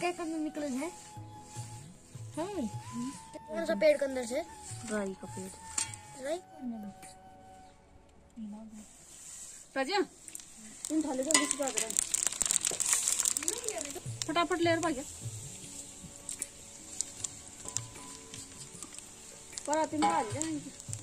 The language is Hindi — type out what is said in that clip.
कैसे निकला है? कौन सा पेड़ के अंदर से? राई का पेड़। राई? राजा, इन थाले को नीचे डाल दे। फटाफट लेयर भाग गया। पर आती है